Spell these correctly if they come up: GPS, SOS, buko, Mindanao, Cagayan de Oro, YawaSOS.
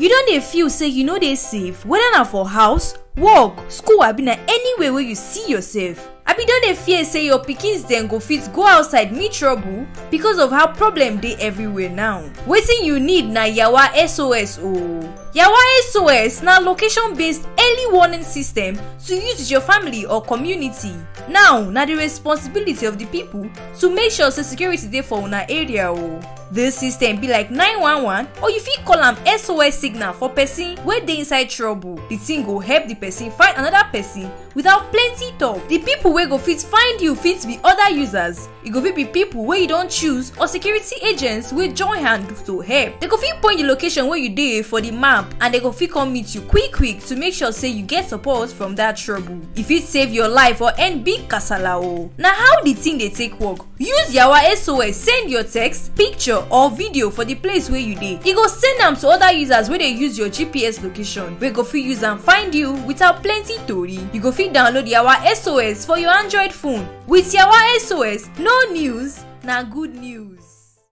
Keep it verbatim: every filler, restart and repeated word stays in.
You don dey feel say you no dey safe, whether na for house, work, school abi na anywhere where you see yourself. Abi don dey fear say your pikins then go fit go outside meet trouble because of how problem dey everywhere now. Wetin you need na YawaSOS o. YawaSOS na location-based early warning system to use with your family or community. Now na the responsibility of the people to make sure say security dey for una area o. This system be like nine one one, or you fit call am S O S signal for person wey dey inside trouble. The thing go help the person find another person without plenty talk. The people wey go fit find you fit be other users. E go fit be people wey you don choose or security agents wey join hand to help. They go fit point the location where you dey for the map, and they go fit come meet you quick quick to make sure say you get support from that trouble. E fit save your life or end big kasala o. Na how the thing dey take work? Use YawaSOS send your text, picture or video for the place where you dey. E go send am to other users where they use your G P S location. We go fit use and find you without plenty tori. You go fit download YawaSOS for your Android phone. With YawaSOS, no news, na good news.